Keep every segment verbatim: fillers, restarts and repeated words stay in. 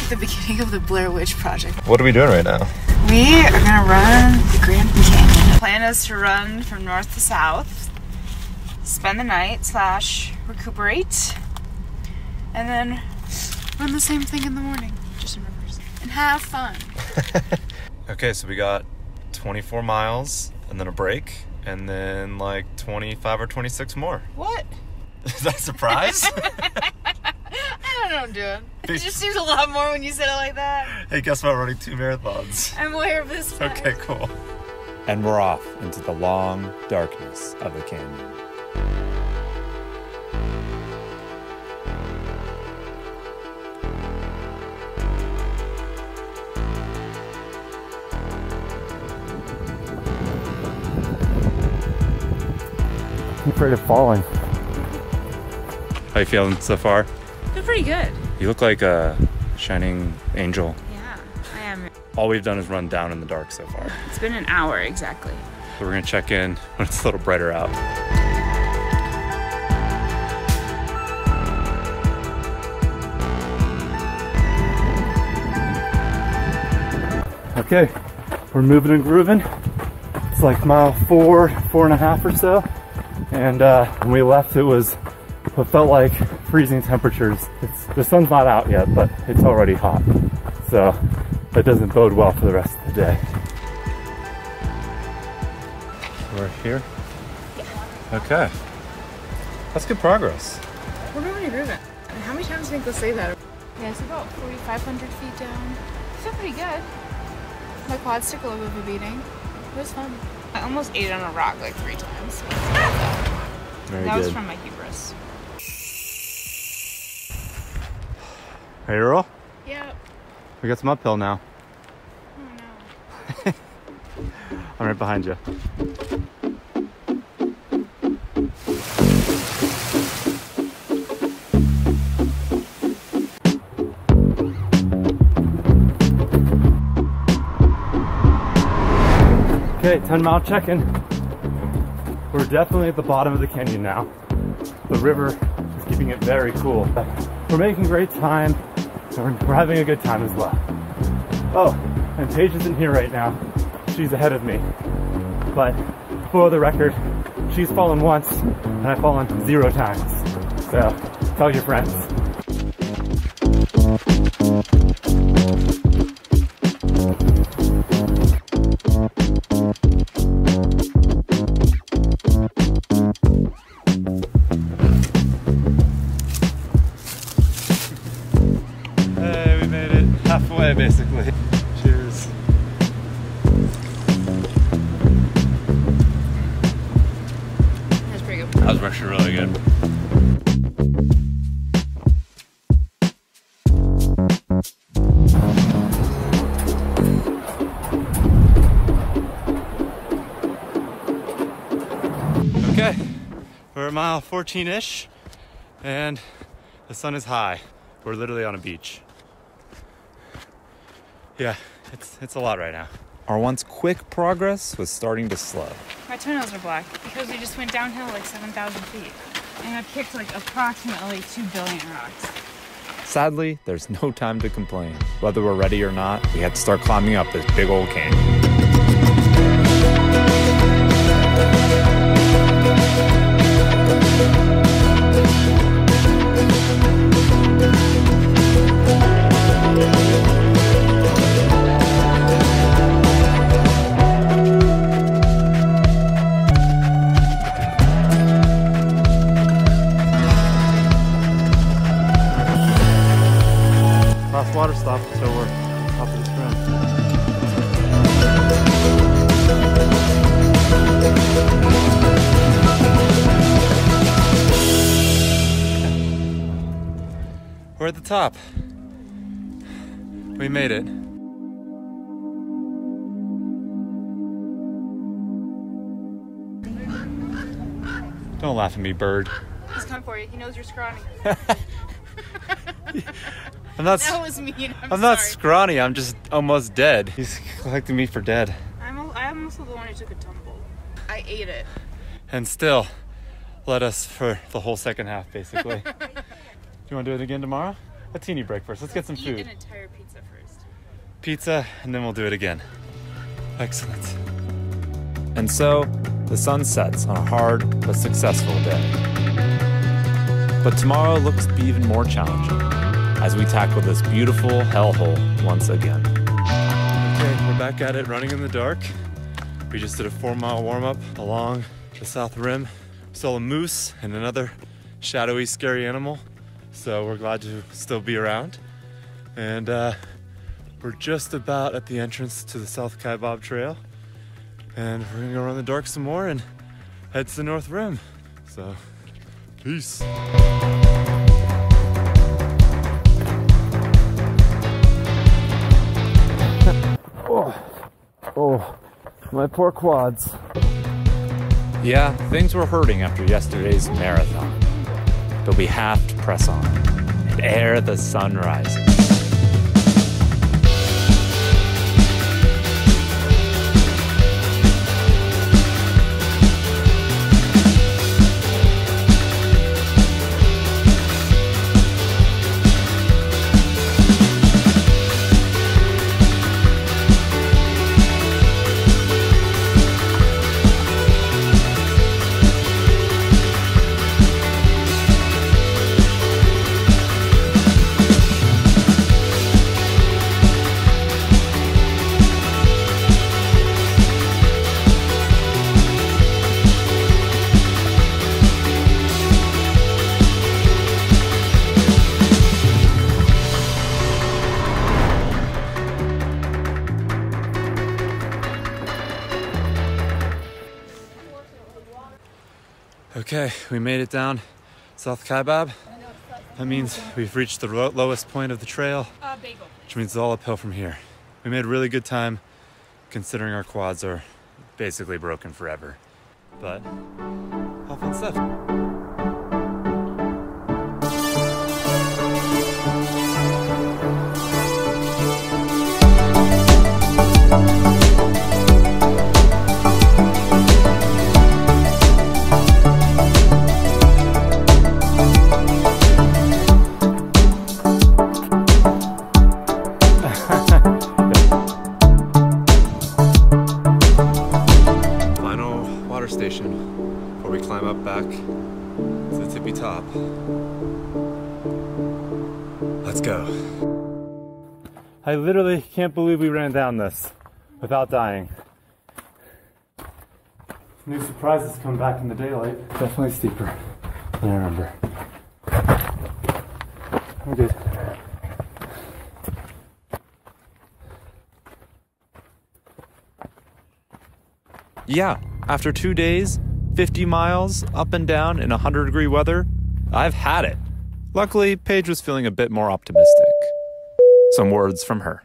like the beginning of the Blair Witch Project. What are we doing right now? We are gonna run the Grand Canyon. The plan is to run from north to south, spend the night slash recuperate, and then run the same thing in the morning, just in reverse, and have fun. Okay, so we got twenty-four miles and then a break, and then like twenty-five or twenty-six more. What? Is that a surprise? I don't know what I'm doing. It just seems a lot more when you said it like that. Hey, guess what? I'm running two marathons. I'm aware of this fact. Okay, cool. And we're off into the long darkness of the canyon. I'm afraid of falling. How you feeling so far? Feel pretty good. You look like a shining angel. Yeah, I am. All we've done is run down in the dark so far. It's been an hour exactly. So we're gonna check in when it's a little brighter out. Okay, we're moving and grooving. It's like mile four, four and a half or so. And uh, when we left, it was what felt like freezing temperatures. It's, the sun's not out yet, but it's already hot. So that doesn't bode well for the rest of the day. We're here? Yeah. Okay. That's good progress. We're moving and grooving. I mean, how many times do you think they'll say that? Yeah, it's about forty-five hundred feet down. I feel pretty good. My quads took a little bit of a beating. It was fun. I almost ate it on a rock like three times. Very that good. Was from my hubris. Hey, Earl? Yep. We got some uphill now. Oh, no. I'm right behind you. Okay, ten mile check-in. We're definitely at the bottom of the canyon now. The river is keeping it very cool. We're making great time, and we're, we're having a good time as well. Oh, and Paige isn't here right now. She's ahead of me. But for the record, she's fallen once, and I've fallen zero times. So, tell your friends. Basically. Cheers. That's pretty good. That was actually really good. Okay, we're a mile fourteen-ish and the sun is high. We're literally on a beach. Yeah, it's, it's a lot right now. Our once quick progress was starting to slow. My toenails are black because we just went downhill like seven thousand feet. And I've kicked like approximately two billion rocks. Sadly, there's no time to complain. Whether we're ready or not, we had to start climbing up this big old canyon. Water stop, so we're up to the rim. We're at the top. We made it. Don't laugh at me, bird. He's coming for you. He knows you're scrawny. I'm not, that was mean. I'm, I'm not scrawny. I'm just almost dead. He's collecting me for dead. I'm a, I'm also the one who took a tumble. I ate it. And still led us for the whole second half, basically. Do you want to do it again tomorrow? a teeny break first. Let's, Let's get some eat food. An entire pizza first. Pizza, and then we'll do it again. Excellent. And so the sun sets on a hard but successful day. But tomorrow looks to be even more challenging as we tackle this beautiful hellhole once again. Okay, we're back at it, running in the dark. We just did a four mile warm up along the South Rim. We saw a moose and another shadowy, scary animal. So we're glad to still be around. And uh, we're just about at the entrance to the South Kaibab Trail. And we're gonna go around the dark some more and head to the North Rim. So, peace. Oh, oh, my poor quads. Yeah, things were hurting after yesterday's marathon, but we have to press on and ere the sun rises. Okay, we made it down South Kaibab. That means we've reached the lo lowest point of the trail, uh, bagel. which means it's all uphill from here. We made really good time considering our quads are basically broken forever, but all fun stuff. Let's go. I literally can't believe we ran down this without dying. New surprises come back in the daylight. Definitely steeper than I remember. I'm good. Yeah, after two days, fifty miles up and down in one hundred degree weather, I've had it. Luckily, Paige was feeling a bit more optimistic. Some words from her.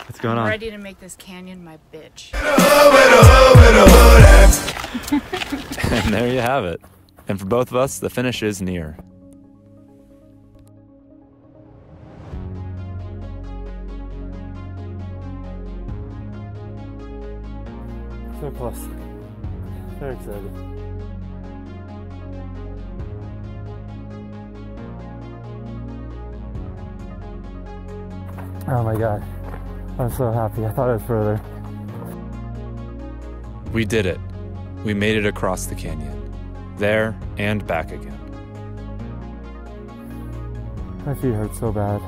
What's going on? I'm ready to make this canyon my bitch. And there you have it. And for both of us, the finish is near. So close. Very excited. Oh my God, I'm so happy. I thought it was further. We did it. We made it across the canyon, there and back again. My feet hurt so bad.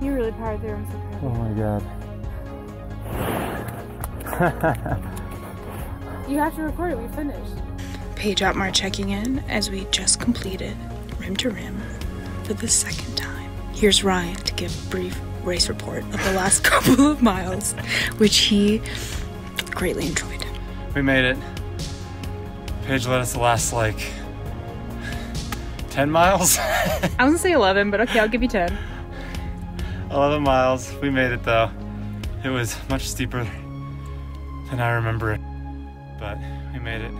You really powered through. I'm so proud. Oh my God. You have to record it, we finished. Paige Otmar checking in as we just completed rim to rim for the second time. Here's Ryan to give a brief race report of the last couple of miles, which he greatly enjoyed. We made it. Paige led us the last like ten miles. I was gonna say eleven, but okay, I'll give you ten. eleven miles. We made it though. It was much steeper than I remember it, but we made it.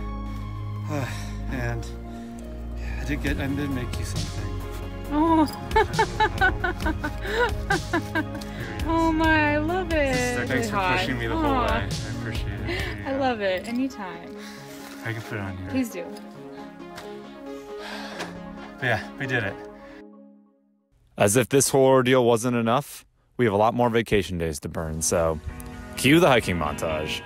And yeah, I did get, I did make you something. Oh. Oh my, I love it. Thanks for pushing me the whole way. I appreciate it. Yeah. I love it. Anytime. I can put it on here. Please do. But yeah, we did it. As if this whole ordeal wasn't enough, we have a lot more vacation days to burn, so cue the hiking montage.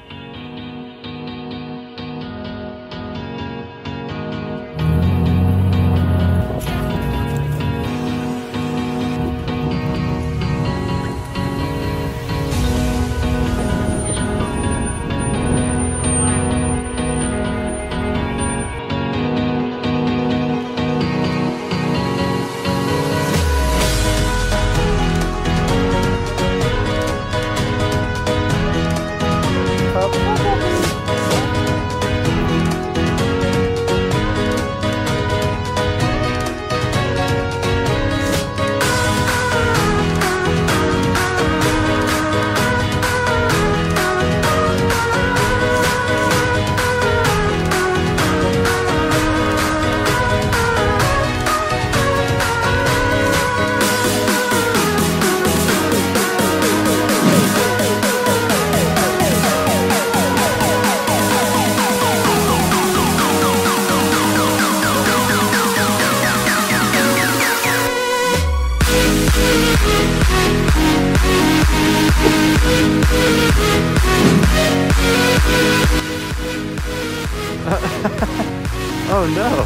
Oh no!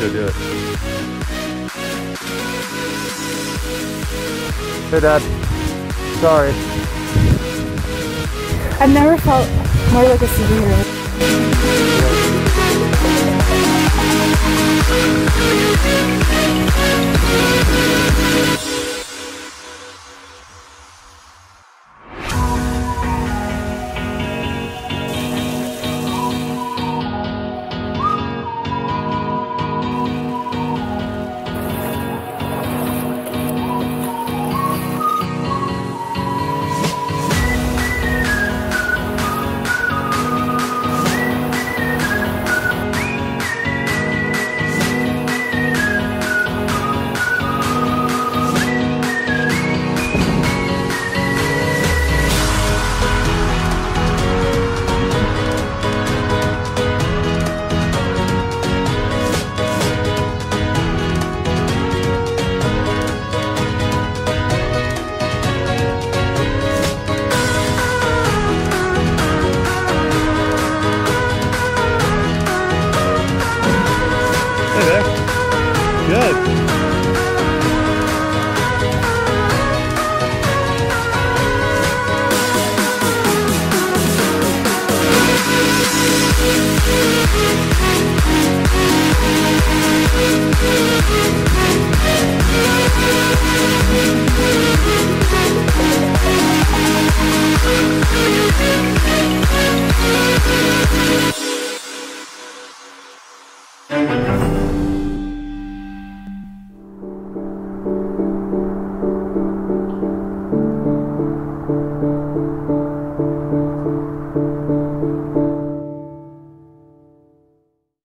Go do it. Hey Dad. Sorry. I've never felt more like a superhero. We'll be right back.